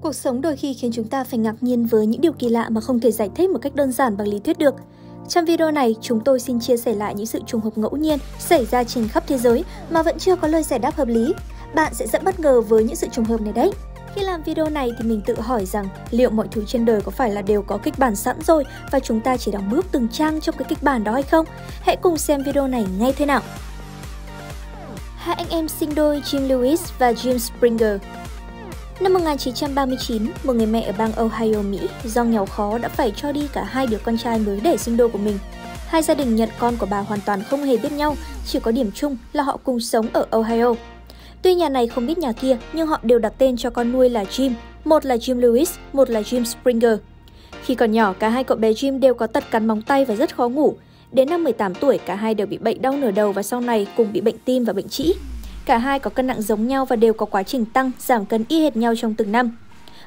Cuộc sống đôi khi khiến chúng ta phải ngạc nhiên với những điều kỳ lạ mà không thể giải thích một cách đơn giản bằng lý thuyết được. Trong video này, chúng tôi xin chia sẻ lại những sự trùng hợp ngẫu nhiên xảy ra trên khắp thế giới mà vẫn chưa có lời giải đáp hợp lý. Bạn sẽ rất bất ngờ với những sự trùng hợp này đấy. Khi làm video này thì mình tự hỏi rằng liệu mọi thứ trên đời có phải là đều có kịch bản sẵn rồi và chúng ta chỉ đóng bước từng trang trong cái kịch bản đó hay không? Hãy cùng xem video này ngay thế nào! Hai anh em sinh đôi Jim Lewis và Jim Springer. Năm 1939, một người mẹ ở bang Ohio, Mỹ do nghèo khó đã phải cho đi cả hai đứa con trai mới đẻ sinh đôi của mình. Hai gia đình nhận con của bà hoàn toàn không hề biết nhau, chỉ có điểm chung là họ cùng sống ở Ohio. Tuy nhà này không biết nhà kia, nhưng họ đều đặt tên cho con nuôi là Jim. Một là Jim Lewis, một là Jim Springer. Khi còn nhỏ, cả hai cậu bé Jim đều có tật cắn móng tay và rất khó ngủ. Đến năm 18 tuổi, cả hai đều bị bệnh đau nửa đầu và sau này cùng bị bệnh tim và bệnh trĩ. Cả hai có cân nặng giống nhau và đều có quá trình tăng, giảm cân y hệt nhau trong từng năm.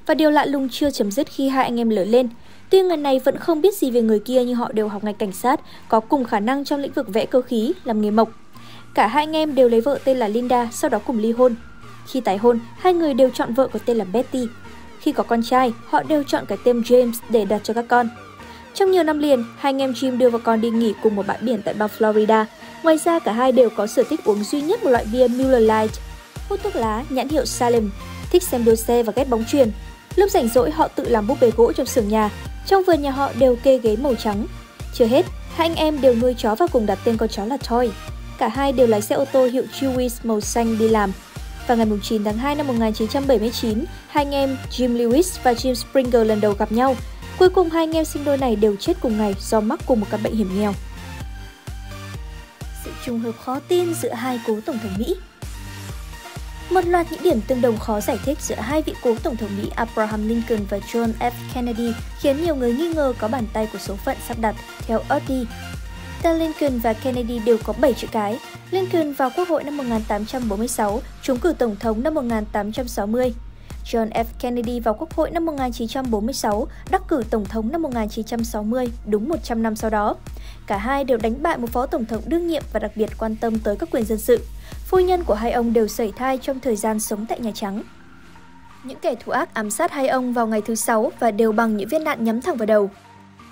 Và điều lạ lùng chưa chấm dứt khi hai anh em lớn lên. Tuy người này vẫn không biết gì về người kia nhưng họ đều học ngành cảnh sát, có cùng khả năng trong lĩnh vực vẽ cơ khí, làm nghề mộc. Cả hai anh em đều lấy vợ tên là Linda, sau đó cùng ly hôn. Khi tái hôn, hai người đều chọn vợ có tên là Betty. Khi có con trai, họ đều chọn cái tên James để đặt cho các con. Trong nhiều năm liền, hai anh em Jim đưa vào con đi nghỉ cùng một bãi biển tại bang Florida. Ngoài ra, cả hai đều có sở thích uống duy nhất một loại bia Miller Lite, hút thuốc lá nhãn hiệu Salem, thích xem đua xe và ghét bóng chuyền. Lúc rảnh rỗi, họ tự làm búp bê gỗ trong xưởng nhà. Trong vườn nhà họ đều kê ghế màu trắng. Chưa hết, hai anh em đều nuôi chó và cùng đặt tên con chó là Toy. Cả hai đều lái xe ô tô hiệu Chewy màu xanh đi làm. Vào ngày 9 tháng 2 năm 1979, hai anh em Jim Lewis và Jim Springer lần đầu gặp nhau. Cuối cùng, hai anh em sinh đôi này đều chết cùng ngày do mắc cùng một căn bệnh hiểm nghèo. Sự trùng hợp khó tin giữa hai cố tổng thống Mỹ. Một loạt những điểm tương đồng khó giải thích giữa hai vị cố tổng thống Mỹ Abraham Lincoln và John F. Kennedy khiến nhiều người nghi ngờ có bàn tay của số phận sắp đặt, theo Oddy. Cả Lincoln và Kennedy đều có 7 chữ cái. Lincoln vào Quốc hội năm 1846, trúng cử Tổng thống năm 1860. John F. Kennedy vào Quốc hội năm 1946, đắc cử Tổng thống năm 1960, đúng 100 năm sau đó. Cả hai đều đánh bại một phó tổng thống đương nhiệm và đặc biệt quan tâm tới các quyền dân sự. Phu nhân của hai ông đều sẩy thai trong thời gian sống tại Nhà Trắng. Những kẻ thù ác ám sát hai ông vào ngày thứ Sáu và đều bằng những viên đạn nhắm thẳng vào đầu.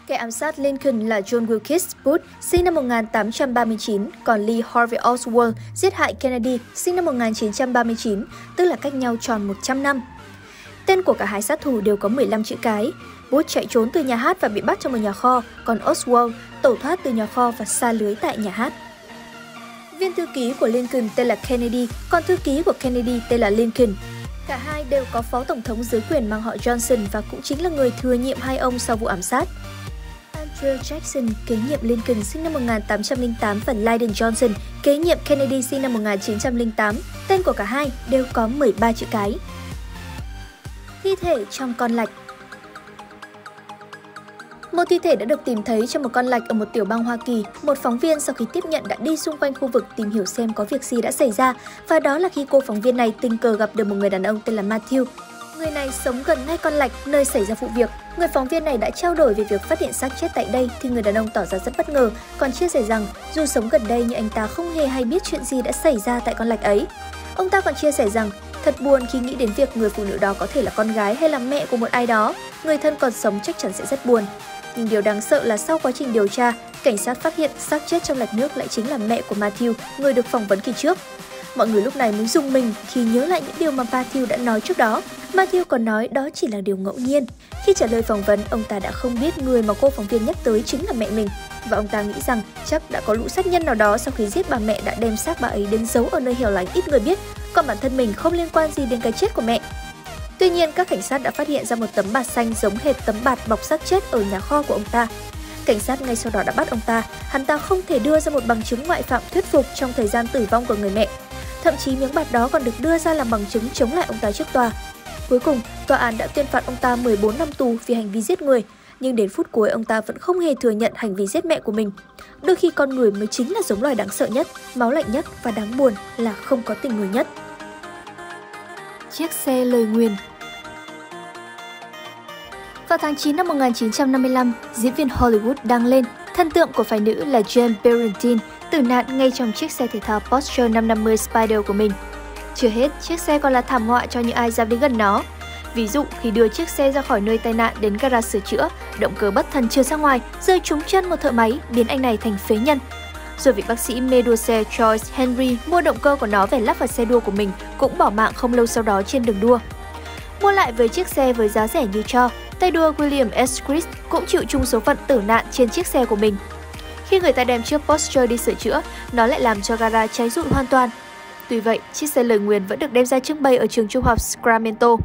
Kẻ ám sát Lincoln là John Wilkes Booth, sinh năm 1839, còn Lee Harvey Oswald giết hại Kennedy, sinh năm 1939, tức là cách nhau tròn 100 năm. Tên của cả hai sát thủ đều có 15 chữ cái. Booth chạy trốn từ nhà hát và bị bắt trong một nhà kho, còn Oswald tẩu thoát từ nhà kho và sa lưới tại nhà hát. Viên thư ký của Lincoln tên là Kennedy, còn thư ký của Kennedy tên là Lincoln. Cả hai đều có phó tổng thống dưới quyền mang họ Johnson và cũng chính là người thừa nhiệm hai ông sau vụ ám sát. Andrew Jackson kế nhiệm Lincoln sinh năm 1808 và Lyndon Johnson kế nhiệm Kennedy sinh năm 1908. Tên của cả hai đều có 13 chữ cái. Thi thể trong con lạch. Một thi thể đã được tìm thấy trong một con lạch ở một tiểu bang Hoa Kỳ. Một phóng viên sau khi tiếp nhận đã đi xung quanh khu vực tìm hiểu xem có việc gì đã xảy ra, và đó là khi cô phóng viên này tình cờ gặp được một người đàn ông tên là Matthew. Người này sống gần ngay con lạch nơi xảy ra vụ việc. Người phóng viên này đã trao đổi về việc phát hiện xác chết tại đây thì người đàn ông tỏ ra rất bất ngờ, còn chia sẻ rằng dù sống gần đây nhưng anh ta không hề hay biết chuyện gì đã xảy ra tại con lạch ấy. Ông ta còn chia sẻ rằng thật buồn khi nghĩ đến việc người phụ nữ đó có thể là con gái hay là mẹ của một ai đó, người thân còn sống chắc chắn sẽ rất buồn. Nhưng điều đáng sợ là sau quá trình điều tra, cảnh sát phát hiện xác chết trong lạch nước lại chính là mẹ của Matthew, người được phỏng vấn kỳ trước. Mọi người lúc này mới rùng mình khi nhớ lại những điều mà Matthew đã nói trước đó. Matthew còn nói đó chỉ là điều ngẫu nhiên. Khi trả lời phỏng vấn, ông ta đã không biết người mà cô phóng viên nhắc tới chính là mẹ mình. Và ông ta nghĩ rằng chắc đã có lũ sát nhân nào đó sau khi giết bà mẹ đã đem xác bà ấy đến giấu ở nơi hẻo lánh ít người biết, còn bản thân mình không liên quan gì đến cái chết của mẹ. Tuy nhiên, các cảnh sát đã phát hiện ra một tấm bạt xanh giống hệt tấm bạt bọc xác chết ở nhà kho của ông ta. Cảnh sát ngay sau đó đã bắt ông ta. Hắn ta không thể đưa ra một bằng chứng ngoại phạm thuyết phục trong thời gian tử vong của người mẹ. Thậm chí miếng bạt đó còn được đưa ra làm bằng chứng chống lại ông ta trước tòa. Cuối cùng, tòa án đã tuyên phạt ông ta 14 năm tù vì hành vi giết người. Nhưng đến phút cuối, ông ta vẫn không hề thừa nhận hành vi giết mẹ của mình. Đôi khi con người mới chính là giống loài đáng sợ nhất, máu lạnh nhất và đáng buồn là không có tình người nhất. Chiếc xe lời nguyền. Vào tháng 9 năm 1955, diễn viên Hollywood đăng lên thần tượng của phái nữ là Jane Berentine tử nạn ngay trong chiếc xe thể thao Porsche 550 Spyder của mình. Chưa hết, chiếc xe còn là thảm họa cho những ai dám đến gần nó. Ví dụ, khi đưa chiếc xe ra khỏi nơi tai nạn đến gara sửa chữa, động cơ bất thần trượt ra ngoài, rơi trúng chân một thợ máy, biến anh này thành phế nhân. Rồi vị bác sĩ mê đua xe Joyce Henry mua động cơ của nó về lắp vào xe đua của mình, cũng bỏ mạng không lâu sau đó trên đường đua. Mua lại với chiếc xe với giá rẻ như cho, tay đua William S. Christ cũng chịu chung số phận tử nạn trên chiếc xe của mình. Khi người ta đem chiếc Porsche đi sửa chữa, nó lại làm cho gara cháy rụi hoàn toàn. Tuy vậy, chiếc xe lời nguyền vẫn được đem ra trưng bày ở trường trung học Sacramento.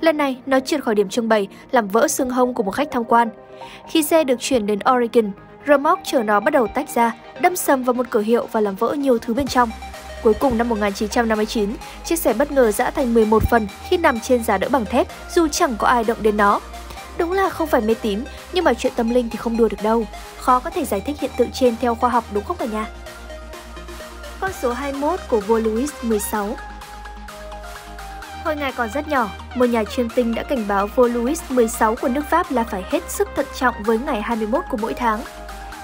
Lần này, nó trượt khỏi điểm trưng bày, làm vỡ xương hông của một khách tham quan. Khi xe được chuyển đến Oregon, rơ móc chở nó bắt đầu tách ra, đâm sầm vào một cửa hiệu và làm vỡ nhiều thứ bên trong. Cuối cùng năm 1959, chiếc xe bất ngờ rã thành 11 phần khi nằm trên giá đỡ bằng thép dù chẳng có ai động đến nó. Đúng là không phải mê tín, nhưng mà chuyện tâm linh thì không đùa được đâu. Khó có thể giải thích hiện tượng trên theo khoa học đúng không cả nhà? Con số 21 của vua Louis XVI. Hồi ngài còn rất nhỏ, một nhà chuyên tinh đã cảnh báo vua Louis XVI của nước Pháp là phải hết sức thận trọng với ngày 21 của mỗi tháng.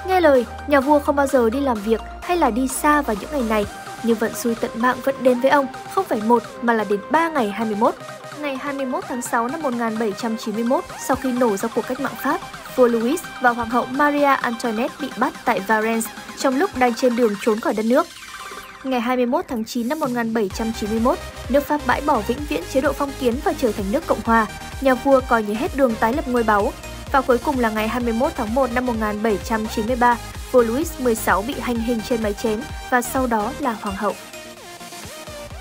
Nghe lời, nhà vua không bao giờ đi làm việc hay là đi xa vào những ngày này, nhưng vận xui tận mạng vẫn đến với ông, không phải một mà là đến 3 ngày 21. Ngày 21 tháng 6 năm 1791, sau khi nổ ra cuộc cách mạng Pháp, vua Louis và hoàng hậu Maria Antoinette bị bắt tại Varens trong lúc đang trên đường trốn khỏi đất nước. Ngày 21 tháng 9 năm 1791, nước Pháp bãi bỏ vĩnh viễn chế độ phong kiến và trở thành nước Cộng hòa. Nhà vua coi như hết đường tái lập ngôi báu. Và cuối cùng là ngày 21 tháng 1 năm 1793, vua Louis XVI bị hành hình trên mái chém và sau đó là hoàng hậu.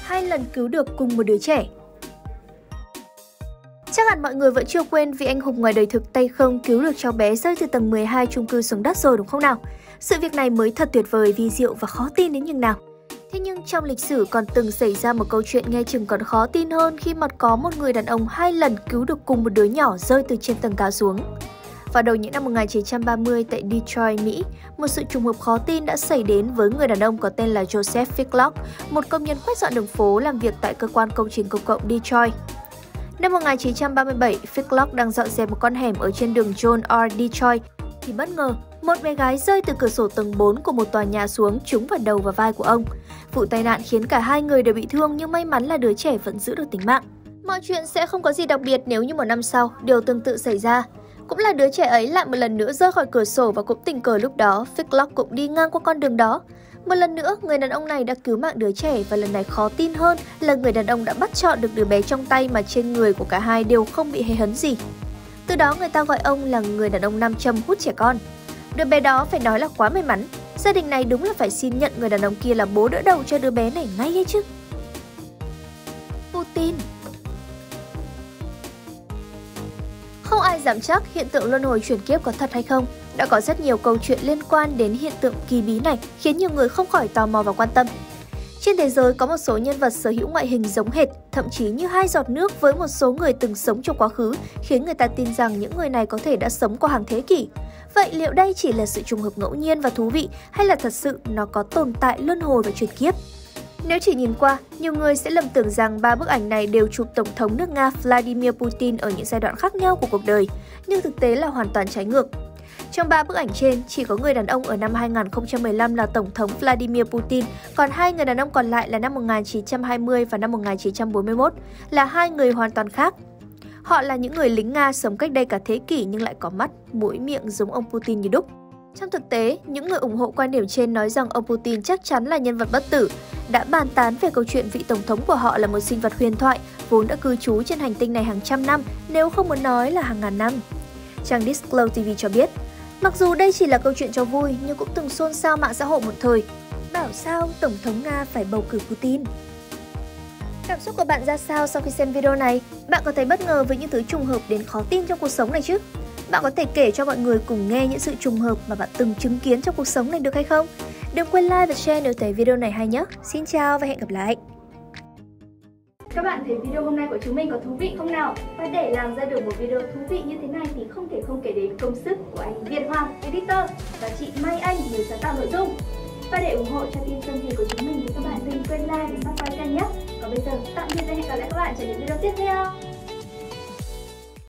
2 lần cứu được cùng một đứa trẻ. Chắc hẳn mọi người vẫn chưa quên vị anh hùng ngoài đời thực tay không cứu được cháu bé rơi từ tầng 12 chung cư xuống đất rồi đúng không nào? Sự việc này mới thật tuyệt vời, vi diệu và khó tin đến nhường nào. Thế nhưng trong lịch sử còn từng xảy ra một câu chuyện nghe chừng còn khó tin hơn khi mà có một người đàn ông 2 lần cứu được cùng một đứa nhỏ rơi từ trên tầng cao xuống. Vào đầu những năm 1930 tại Detroit, Mỹ, một sự trùng hợp khó tin đã xảy đến với người đàn ông có tên là Joseph Ficklock, một công nhân quét dọn đường phố làm việc tại cơ quan công trình công cộng Detroit. Năm 1937, Ficklock đang dọn dẹp một con hẻm ở trên đường John R, Detroit thì bất ngờ một bé gái rơi từ cửa sổ tầng 4 của một tòa nhà xuống trúng vào đầu và vai của ông. Vụ tai nạn khiến cả hai người đều bị thương nhưng may mắn là đứa trẻ vẫn giữ được tính mạng. Mọi chuyện sẽ không có gì đặc biệt nếu như một năm sau điều tương tự xảy ra. Cũng là đứa trẻ ấy lại một lần nữa rơi khỏi cửa sổ và cũng tình cờ lúc đó Ficklock cũng đi ngang qua con đường đó. Một lần nữa, người đàn ông này đã cứu mạng đứa trẻ và lần này khó tin hơn là người đàn ông đã bắt trọn được đứa bé trong tay mà trên người của cả hai đều không bị hề hấn gì. Từ đó người ta gọi ông là người đàn ông nam châm hút trẻ con. Đứa bé đó phải nói là quá may mắn. Gia đình này đúng là phải xin nhận người đàn ông kia là bố đỡ đầu cho đứa bé này ngay ấy chứ. Putin. Không ai dám chắc hiện tượng luân hồi chuyển kiếp có thật hay không. Đã có rất nhiều câu chuyện liên quan đến hiện tượng kỳ bí này khiến nhiều người không khỏi tò mò và quan tâm. Trên thế giới có một số nhân vật sở hữu ngoại hình giống hệt, thậm chí như 2 giọt nước với một số người từng sống trong quá khứ, khiến người ta tin rằng những người này có thể đã sống qua hàng thế kỷ. Vậy liệu đây chỉ là sự trùng hợp ngẫu nhiên và thú vị hay là thật sự nó có tồn tại luân hồi và chuyển kiếp? Nếu chỉ nhìn qua, nhiều người sẽ lầm tưởng rằng 3 bức ảnh này đều chụp Tổng thống nước Nga Vladimir Putin ở những giai đoạn khác nhau của cuộc đời, nhưng thực tế là hoàn toàn trái ngược. Trong 3 bức ảnh trên, chỉ có người đàn ông ở năm 2015 là Tổng thống Vladimir Putin, còn 2 người đàn ông còn lại là năm 1920 và năm 1941, là 2 người hoàn toàn khác. Họ là những người lính Nga sống cách đây cả thế kỷ nhưng lại có mắt, mũi, miệng giống ông Putin như đúc. Trong thực tế, những người ủng hộ quan điểm trên nói rằng ông Putin chắc chắn là nhân vật bất tử, đã bàn tán về câu chuyện vị Tổng thống của họ là một sinh vật huyền thoại, vốn đã cư trú trên hành tinh này hàng trăm năm, nếu không muốn nói là hàng ngàn năm. Trang Disclose TV cho biết, mặc dù đây chỉ là câu chuyện cho vui nhưng cũng từng xôn xao mạng xã hội một thời. Bảo sao Tổng thống Nga phải bầu cử Putin? Cảm xúc của bạn ra sao sau khi xem video này? Bạn có thấy bất ngờ với những thứ trùng hợp đến khó tin trong cuộc sống này chứ? Bạn có thể kể cho mọi người cùng nghe những sự trùng hợp mà bạn từng chứng kiến trong cuộc sống này được hay không? Đừng quên like và share nếu thấy video này hay nhé! Xin chào và hẹn gặp lại! Các bạn thấy video hôm nay của chúng mình có thú vị không nào? Và để làm ra được một video thú vị như thế này thì không thể không kể đến công sức của anh Việt Hoàng, editor, và chị Mai Anh, người sáng tạo nội dung. Và để ủng hộ cho team chương trình của chúng mình thì các bạn đừng quên like và subscribe kênh nhé. Còn bây giờ tạm biệt và hẹn gặp lại các bạn trong những video tiếp theo.